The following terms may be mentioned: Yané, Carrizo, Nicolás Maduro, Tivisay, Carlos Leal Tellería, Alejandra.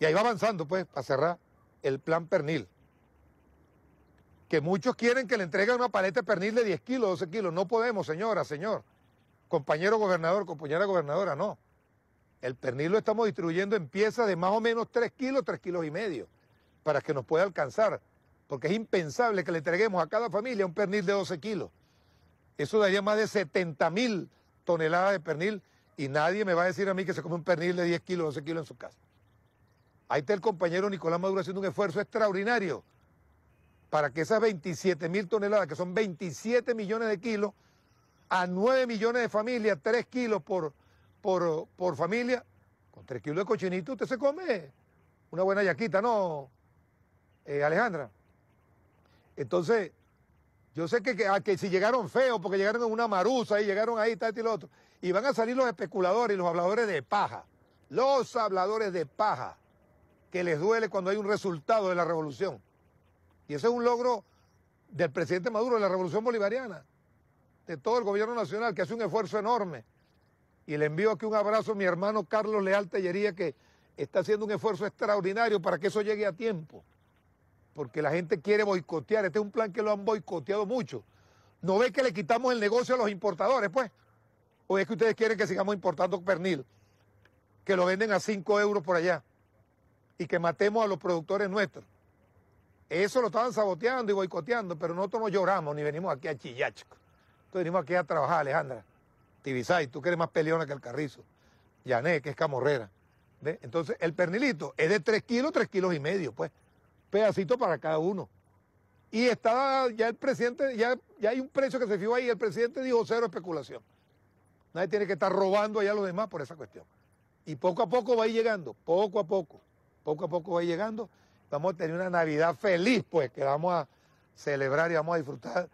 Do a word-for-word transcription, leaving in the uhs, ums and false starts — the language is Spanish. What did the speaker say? Y ahí va avanzando, pues, para cerrar el plan pernil. Que muchos quieren que le entreguen una paleta de pernil de diez kilos, doce kilos. No podemos, señora, señor. Compañero gobernador, compañera gobernadora, no. El pernil lo estamos distribuyendo en piezas de más o menos tres kilos, tres kilos y medio, para que nos pueda alcanzar. Porque es impensable que le entreguemos a cada familia un pernil de doce kilos. Eso daría más de setenta mil toneladas de pernil y nadie me va a decir a mí que se come un pernil de diez kilos, doce kilos en su casa. Ahí está el compañero Nicolás Maduro haciendo un esfuerzo extraordinario para que esas veintisiete mil toneladas, que son veintisiete millones de kilos, a nueve millones de familias, tres kilos por, por, por familia, con tres kilos de cochinito, usted se come una buena yaquita, ¿no, eh, Alejandra? Entonces, yo sé que, que, a que si llegaron feos, porque llegaron en una maruza y llegaron ahí, tal y lo otro, y van a salir los especuladores y los habladores de paja, los habladores de paja, que les duele cuando hay un resultado de la revolución. Y ese es un logro del presidente Maduro, de la revolución bolivariana, de todo el gobierno nacional, que hace un esfuerzo enorme. Y le envío aquí un abrazo a mi hermano Carlos Leal Tellería, que está haciendo un esfuerzo extraordinario para que eso llegue a tiempo. Porque la gente quiere boicotear, este es un plan que lo han boicoteado mucho. ¿No ve que le quitamos el negocio a los importadores, pues? ¿O es que ustedes quieren que sigamos importando pernil, que lo venden a cinco euros por allá y que matemos a los productores nuestros? Eso lo estaban saboteando y boicoteando, pero nosotros no lloramos ni venimos aquí a chillar, chicos. Entonces venimos aquí a trabajar, Alejandra. Tivisay, tú que eres más peleona que el Carrizo. Yané, que es camorrera. ¿Ve? Entonces, el pernilito es de tres kilos, tres kilos y medio, pues. Pedacito para cada uno. Y está ya el presidente, ya, ya hay un precio que se fijó ahí. El presidente dijo cero especulación. Nadie tiene que estar robando allá a los demás por esa cuestión. Y poco a poco va a ir llegando, poco a poco. Poco a poco va a ir llegando. Vamos a tener una Navidad feliz, pues, que vamos a celebrar y vamos a disfrutar